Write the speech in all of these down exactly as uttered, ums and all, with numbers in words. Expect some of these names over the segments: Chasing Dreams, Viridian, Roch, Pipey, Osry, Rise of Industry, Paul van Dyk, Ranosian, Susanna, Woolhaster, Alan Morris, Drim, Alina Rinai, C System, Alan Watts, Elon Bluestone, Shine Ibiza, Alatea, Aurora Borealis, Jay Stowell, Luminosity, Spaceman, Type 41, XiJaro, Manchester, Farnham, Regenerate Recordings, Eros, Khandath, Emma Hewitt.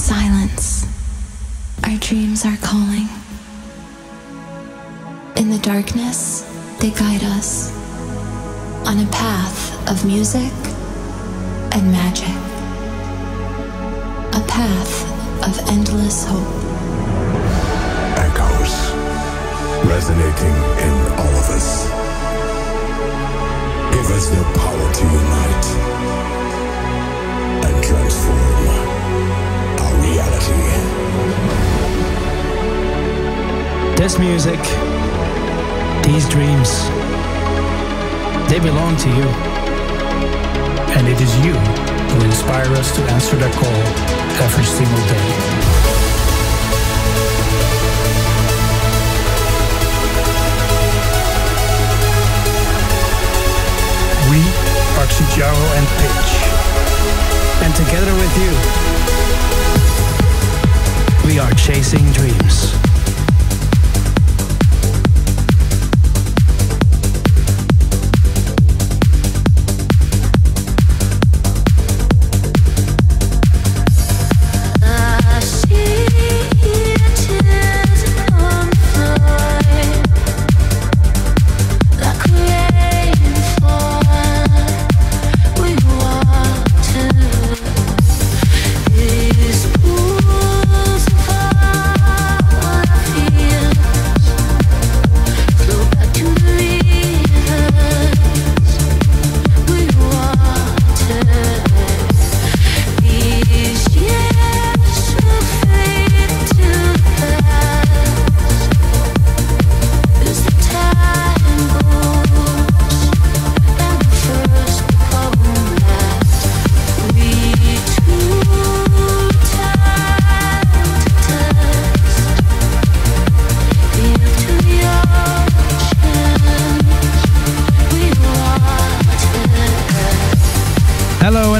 silence, our dreams are calling. In the darkness, they guide us on a path of music and magic, a path of endless hope. Echoes resonating in all of us. Give us the power to unite and transform our reality. This music, these dreams, they belong to you. And it is you who inspire us to answer that call every single day. We are XiJaro and Pitch. And together with you, we are Chasing Dreams.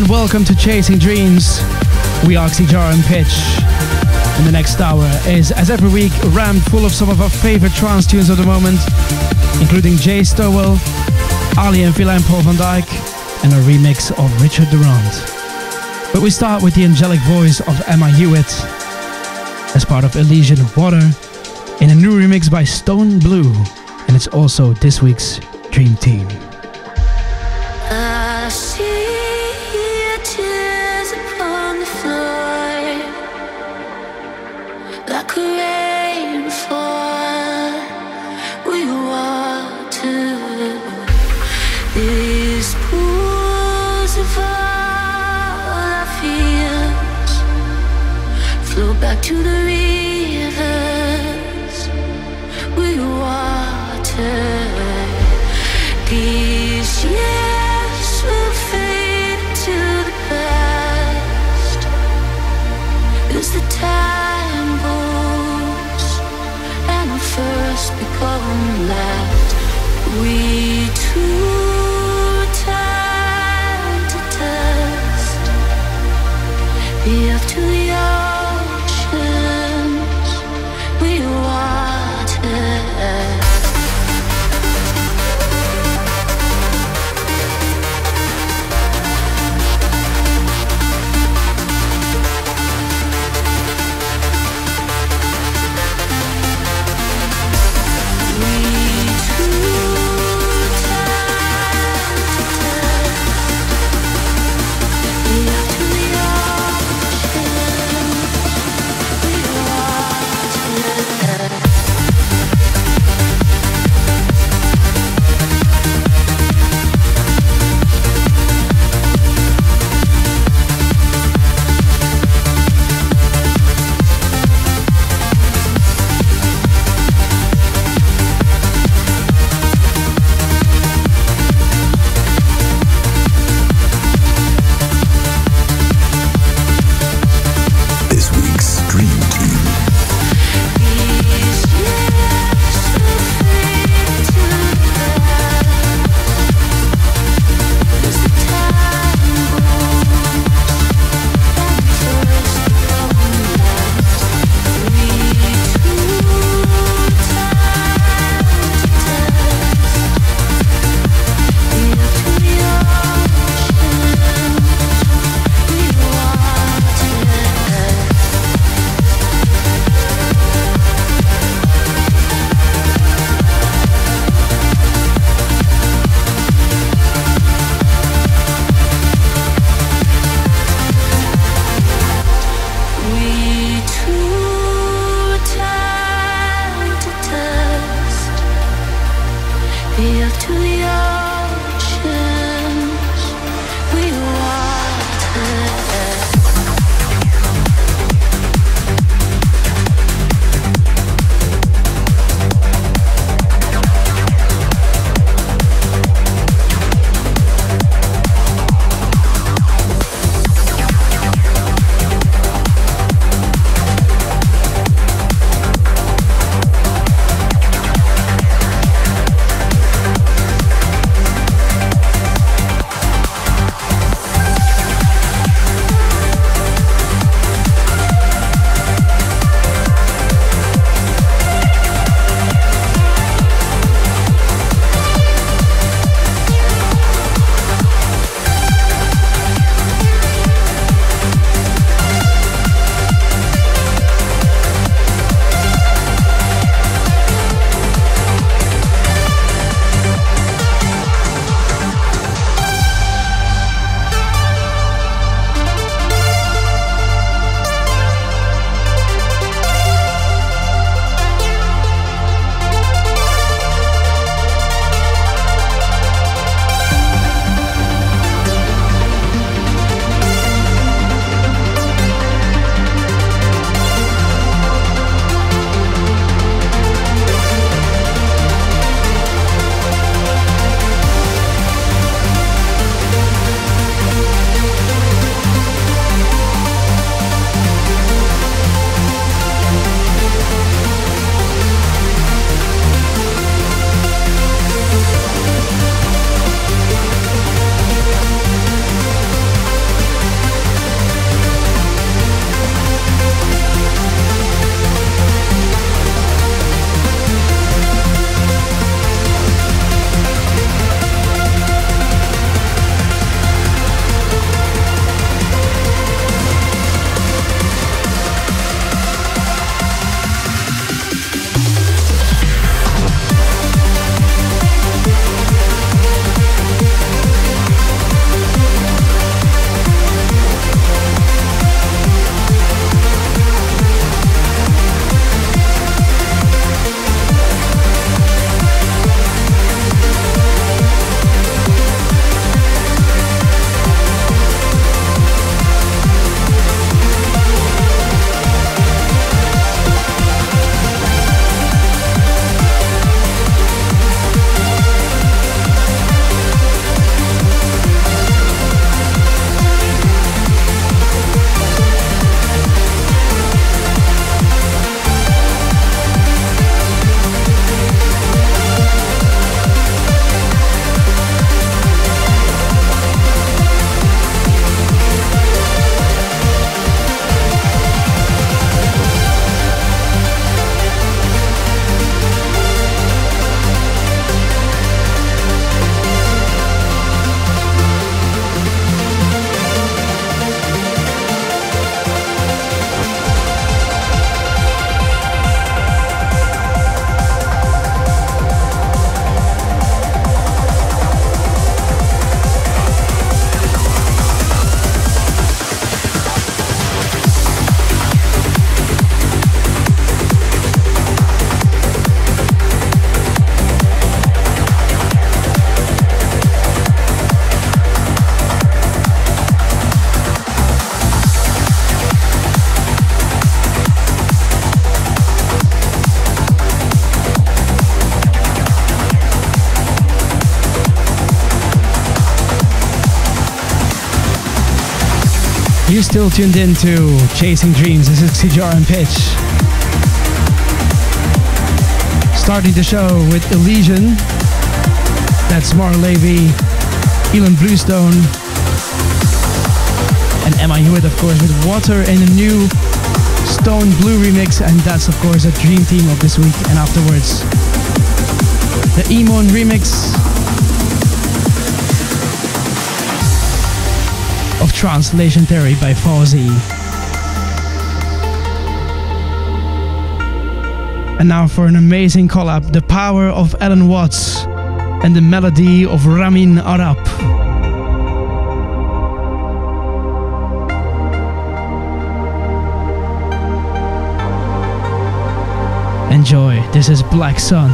Welcome to Chasing Dreams. We are XiJaro and Pitch. And the next hour is, as every week, rammed full of some of our favorite trance tunes of the moment, including Jay Stowell, Ali and Vila and Paul van Dyk, and a remix of Richard Durant. But we start with the angelic voice of Emma Hewitt as part of Elysian Water in a new remix by Stone Blue. And it's also this week's Dream Team. I see tears upon the floor, like a rainfall, we water these pools of all our fears, flow back to the rivers, we water these years. As the time goes and we first become last, we too turn to dust. We have to the oceans we water. You're still tuned in to Chasing Dreams. This is XiJaro and Pitch. Starting the show with Elysian. That's Marlevy, Elon Bluestone, and Emma Hewitt, of course, with Water and a new Stone Blue remix, and that's, of course, a dream team of this week. And afterwards, the Emon remix of Translation Theory by Fawzi. And now for an amazing collab, the power of Alan Watts and the melody of Ramin Arap. Enjoy. This is Black Sun.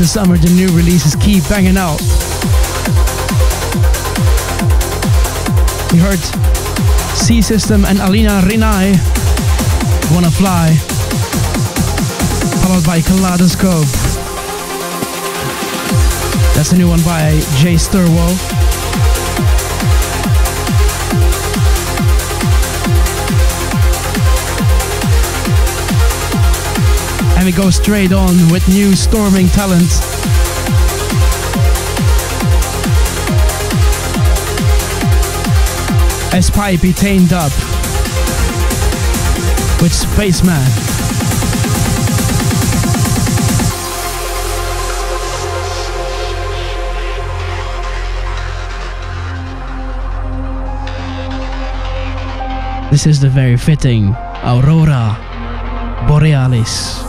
the summer, the new releases keep banging out. You heard C System and Alina Rinai, Wanna Fly, followed by Kaleidoscope. That's a new one by Jay Stowell. And we go straight on with new storming talent. As Pipey tamed up with Spaceman. This is the very fitting Aurora Borealis.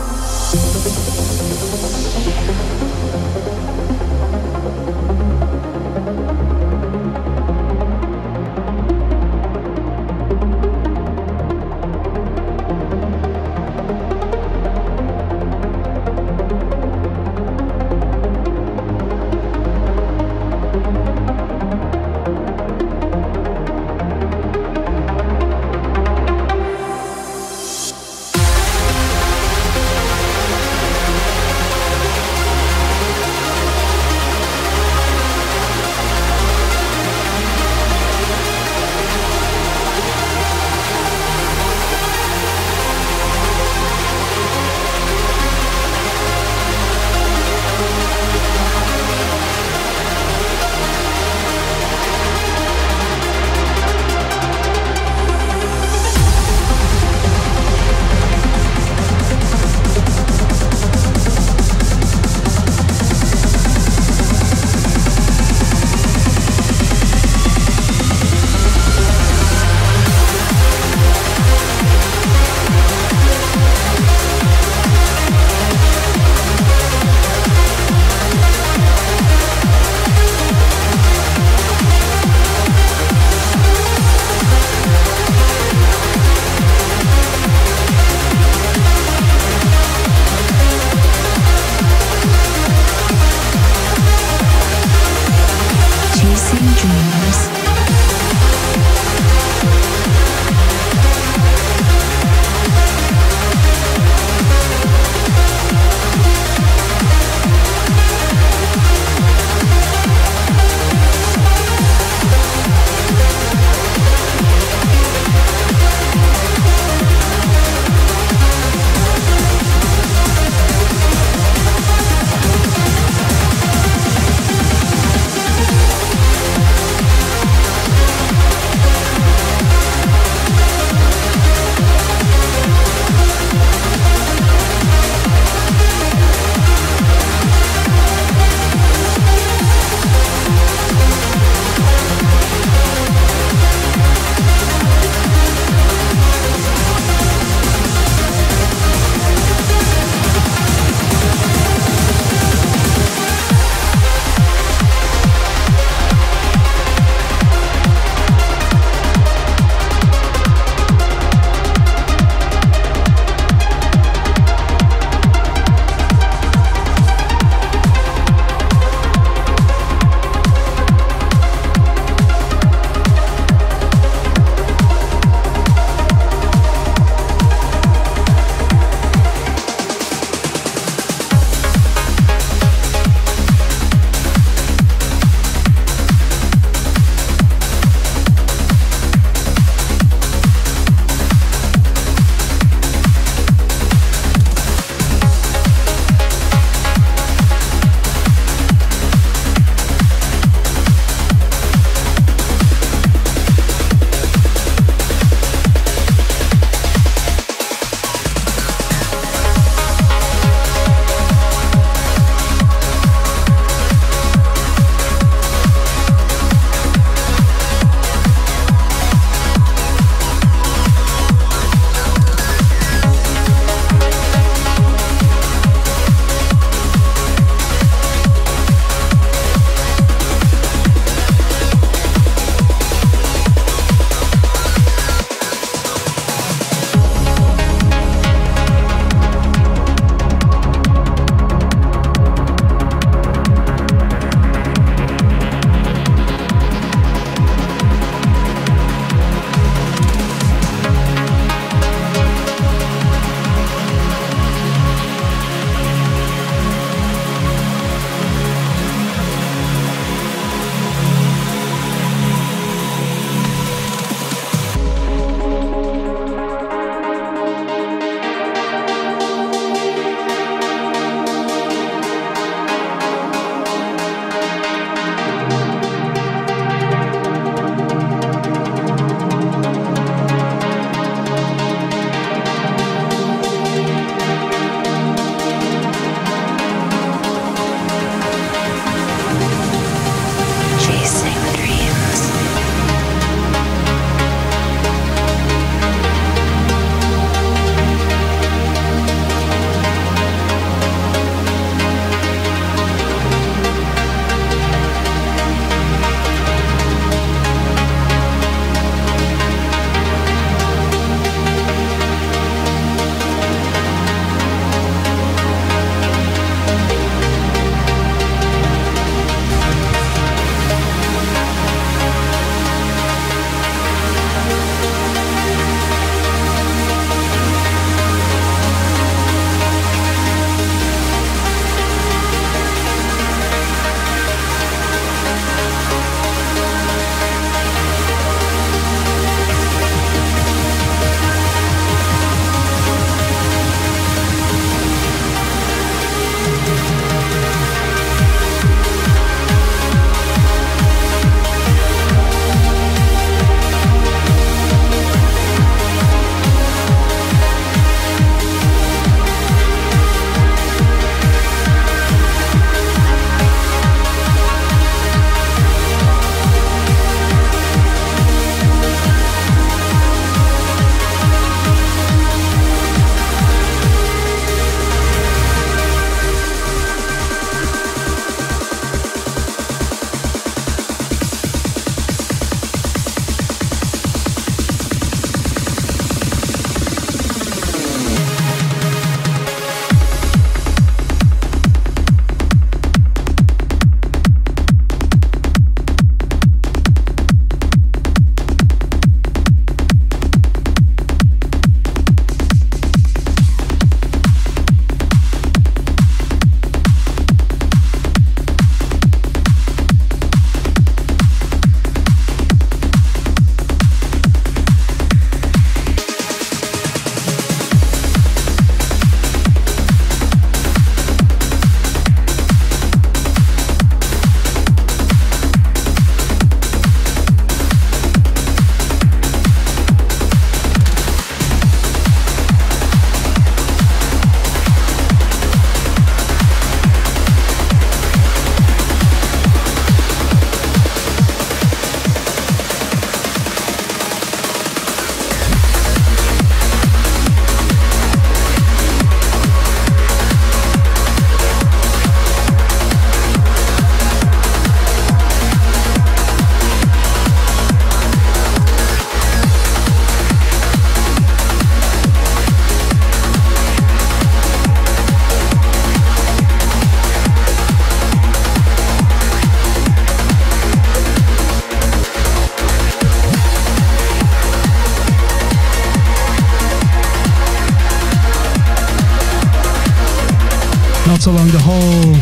notes along the whole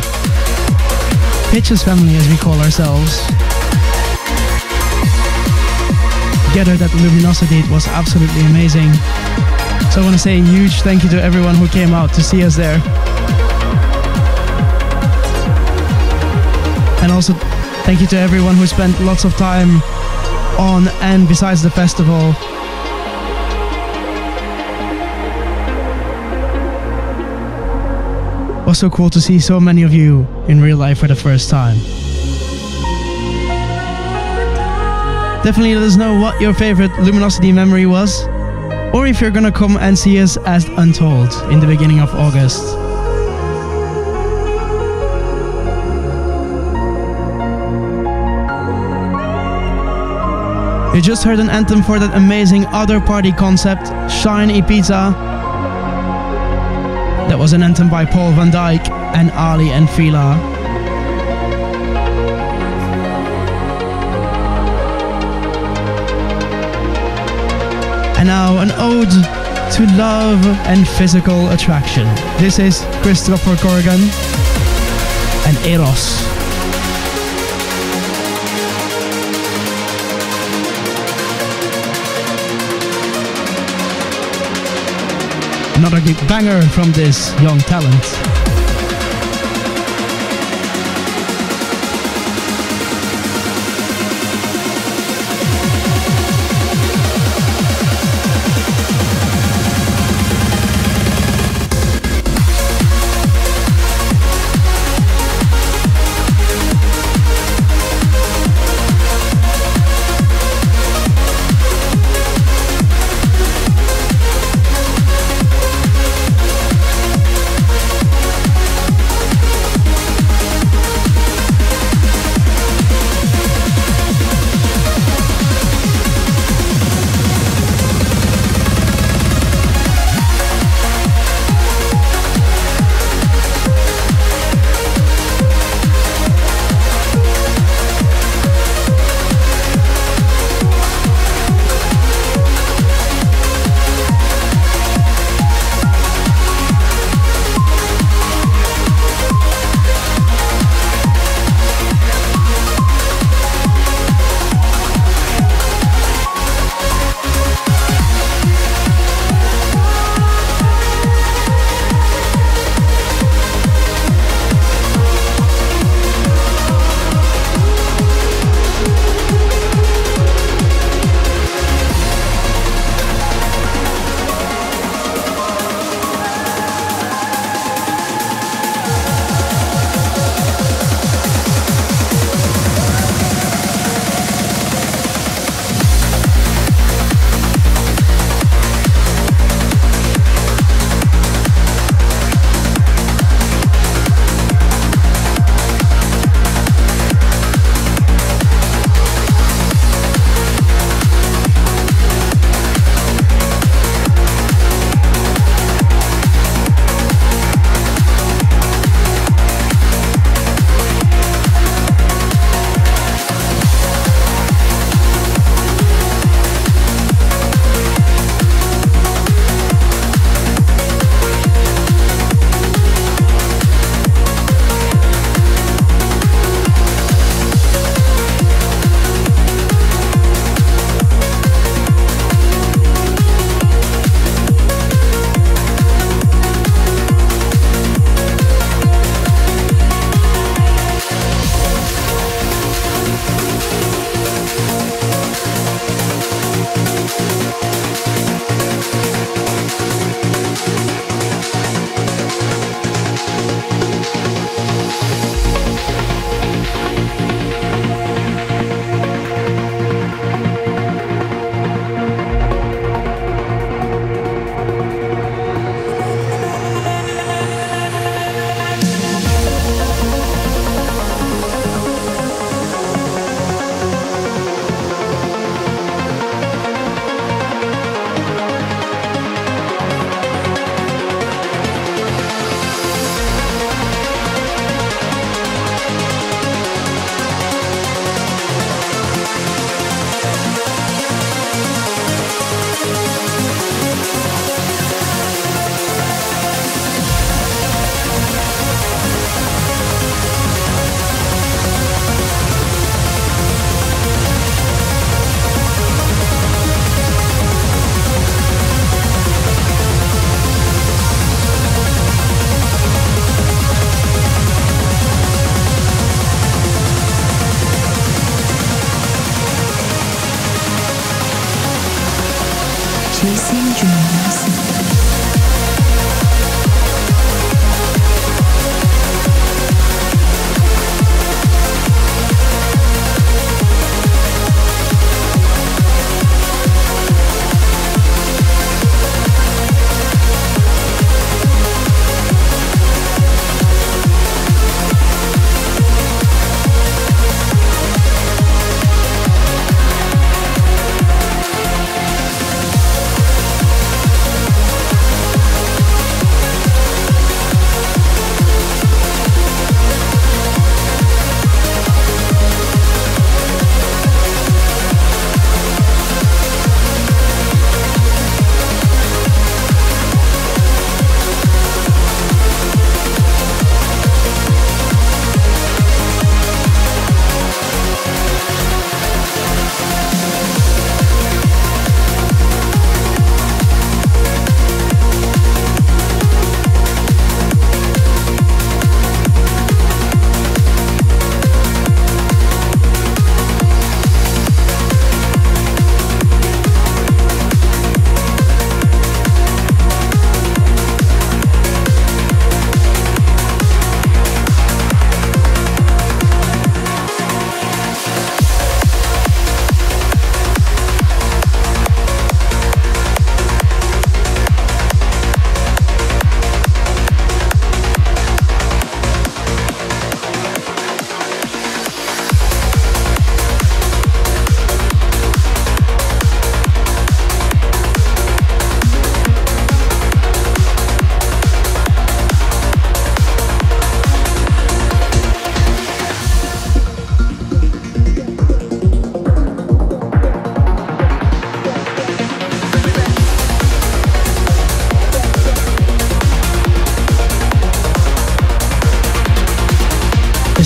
Pitches family, as we call ourselves, gathered at Luminosity. It was absolutely amazing. So I want to say a huge thank you to everyone who came out to see us there. And also thank you to everyone who spent lots of time on and besides the festival. It was so cool to see so many of you in real life for the first time. Definitely let us know what your favorite Luminosity memory was, or if you're gonna come and see us at Untold in the beginning of August. You just heard an anthem for that amazing other party concept, Shine Ibiza. That was an anthem by Paul van Dyk and Ali and Vila. And now an ode to love and physical attraction. This is Christopher Corrigan and Eros. Another big banger from this young talent.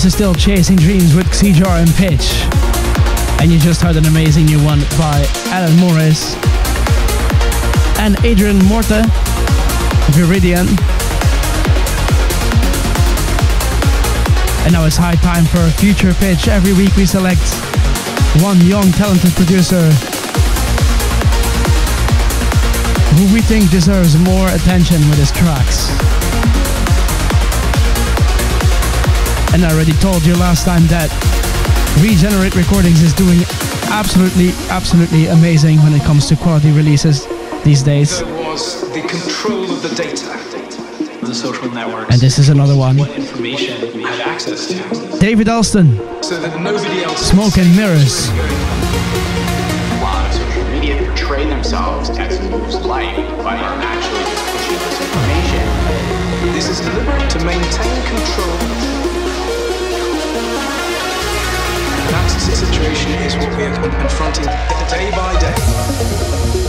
This is still Chasing Dreams with XiJaro and Pitch. And you just heard an amazing new one by Alan Morris and Adrian Morta, Viridian. And now it's high time for Future Pitch. Every week we select one young talented producer who we think deserves more attention with his tracks. And I already told you last time that Regenerate Recordings is doing absolutely, absolutely amazing when it comes to quality releases these days. There was the control of the data, the social networks, and this is another one. What information we had access to. David Alston, so that nobody else Smoke and Mirrors. Portray themselves as moves light by actually just pushing this information. This is deliberate to maintain control. That situation is what we are confronting day by day.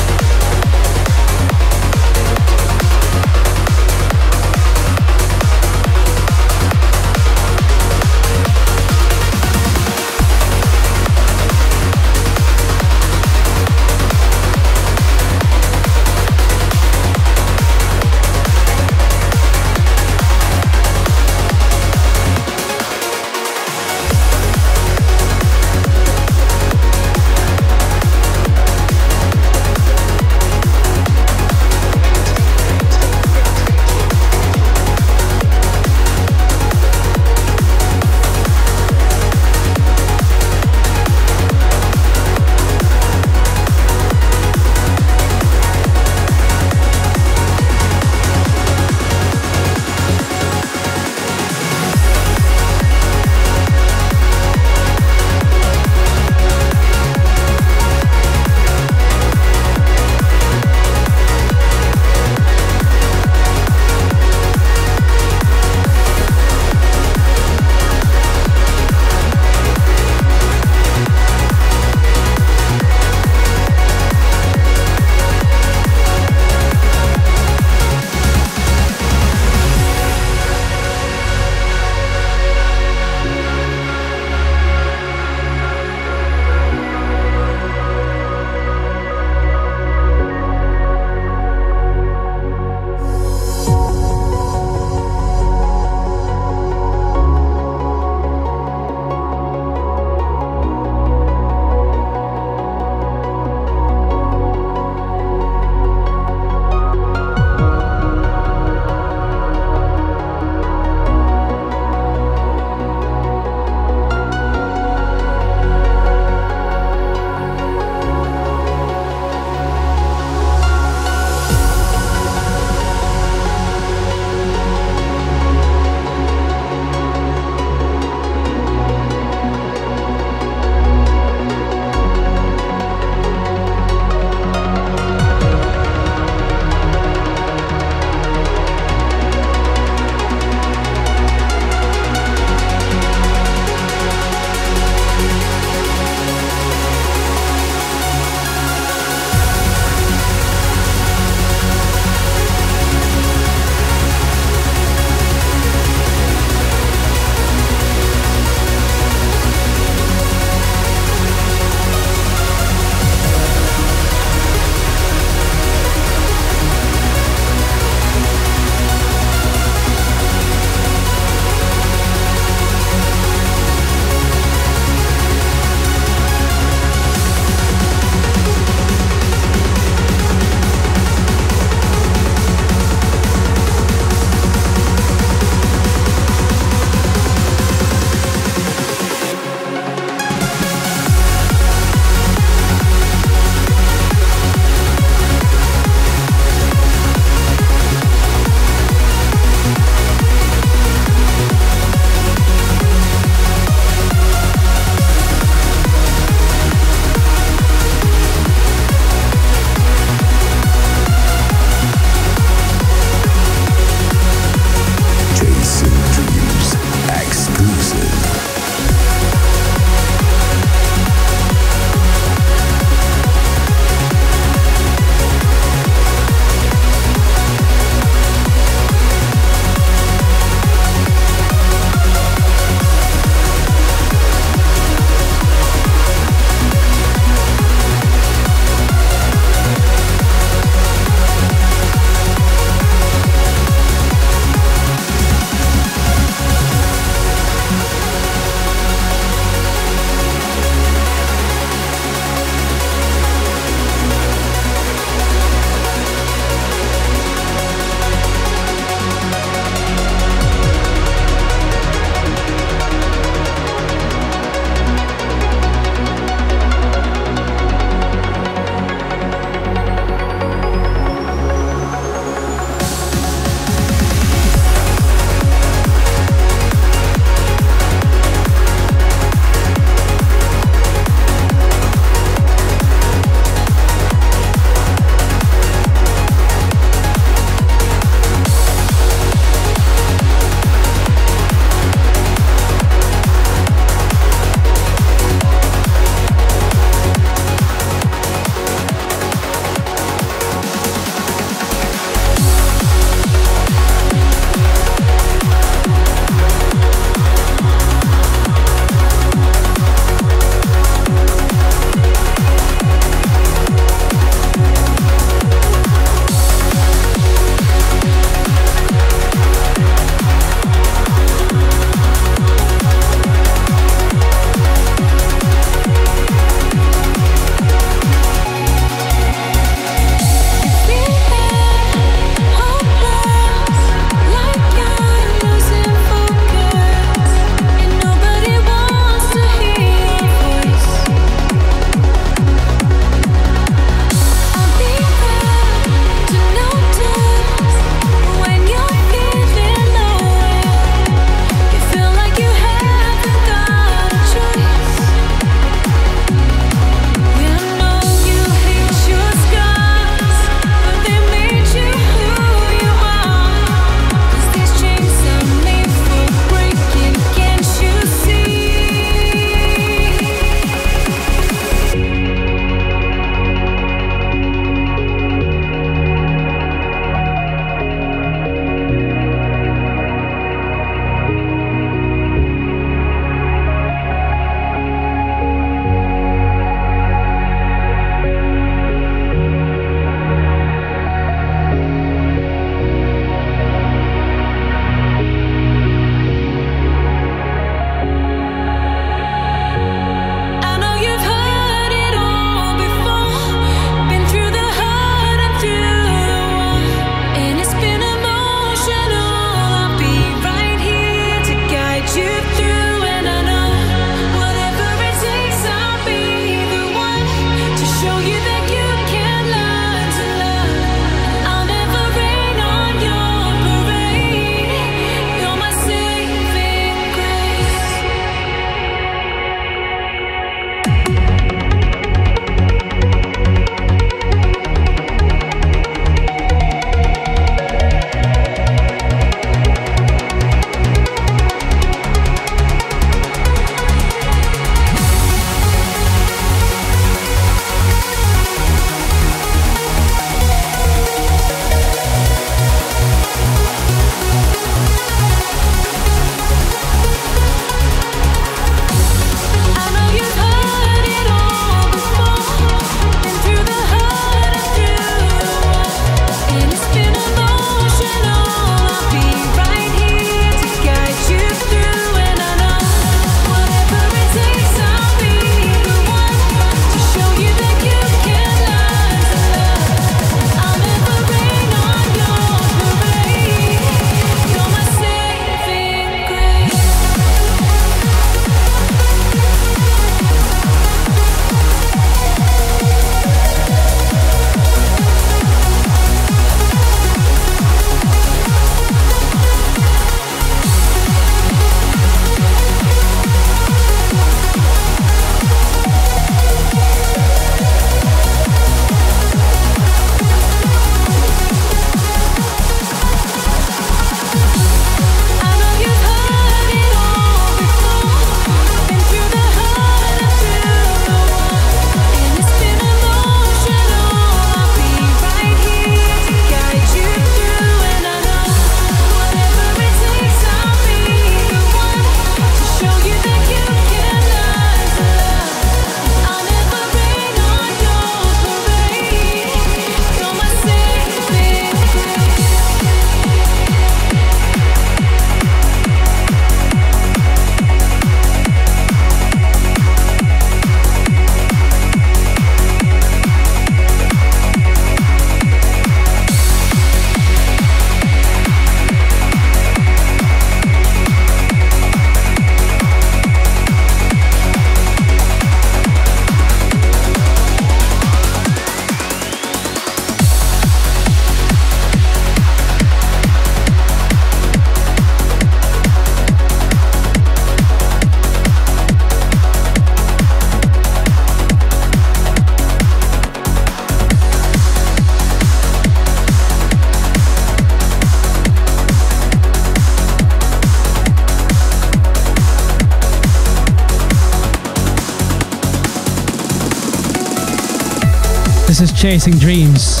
This is Chasing Dreams,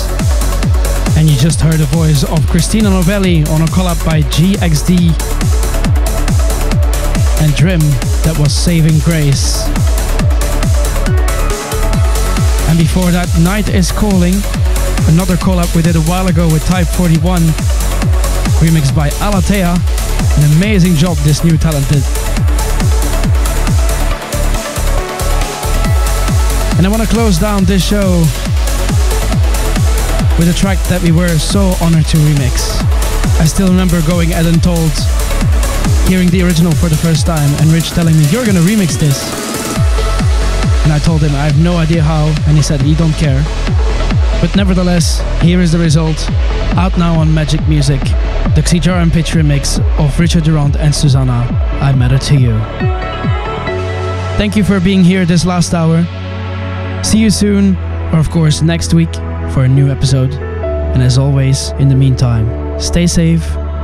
and you just heard the voice of Christina Novelli on a collab by G X D and Drim, that was Saving Grace. And before that, Night is Calling, another collab we did a while ago with Type forty-one, remixed by Alatea. An amazing job this new talent did. And I want to close down this show with a track that we were so honored to remix. I still remember going at Untold, hearing the original for the first time, and Rich telling me, "You're gonna remix this." And I told him, I have no idea how, and he said he don't care. But nevertheless, here is the result, out now on Magic Music, the XiJaro and Pitch remix of Richard Durant and Susanna, I Matter To You. Thank you for being here this last hour. See you soon, or of course next week, for a new episode. And as always, in the meantime, stay safe,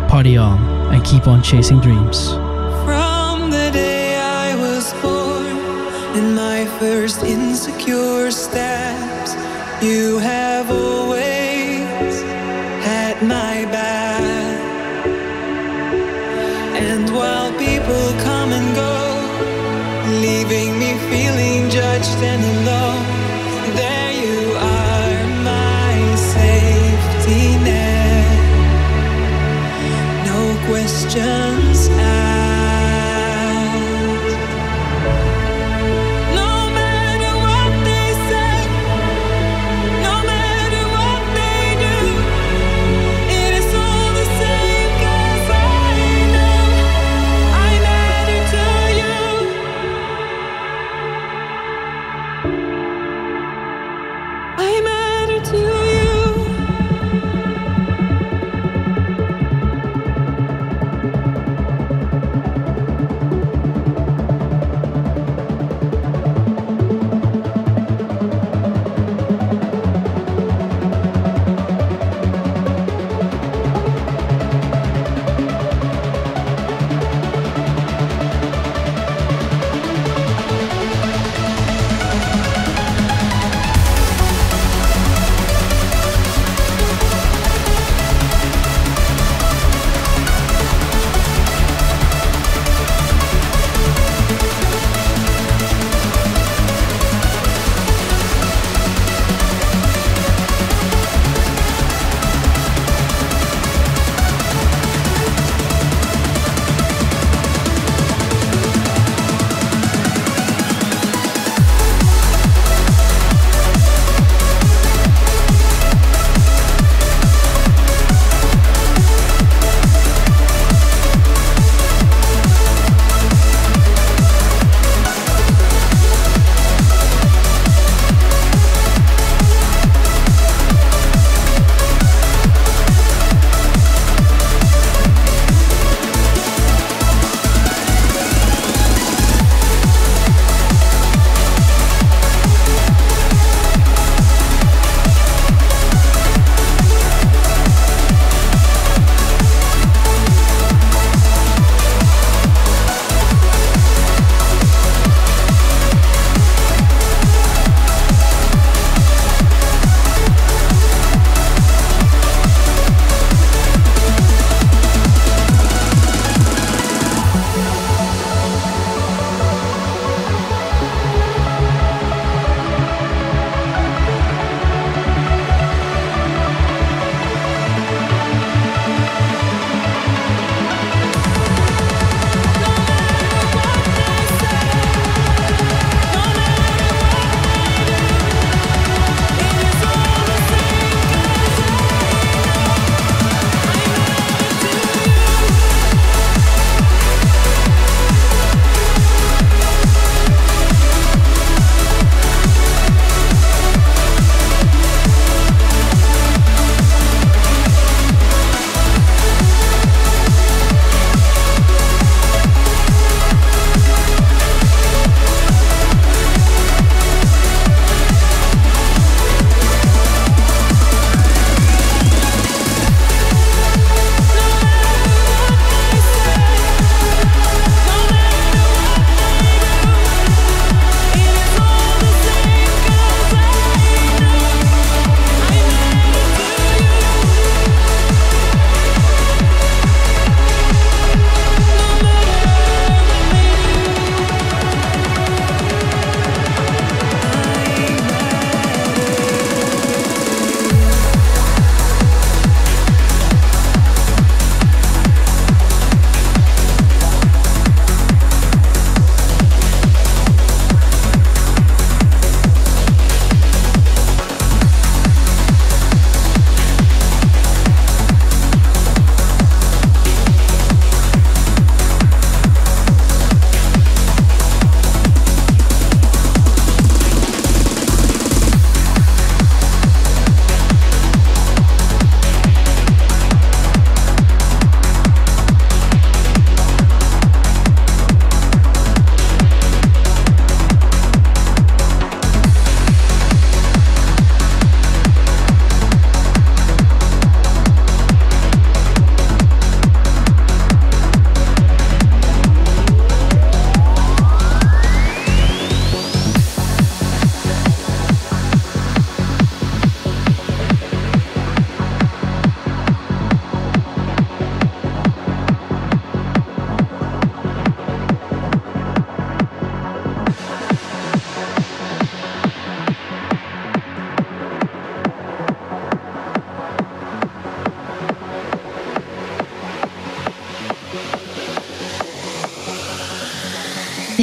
party on, and keep on chasing dreams. From the day I was born and my first insecure steps, you have always had my back. And while people come and go, leaving me feeling judged and alone, there you are, safety net, no questions asked. No matter what they say, no matter what they do, it is all the same, 'cause I know I matter to you. I matter to you.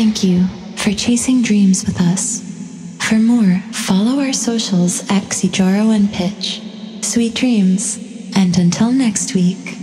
Thank you for chasing dreams with us. For more, follow our socials at XiJaro and Pitch. Sweet dreams, and until next week.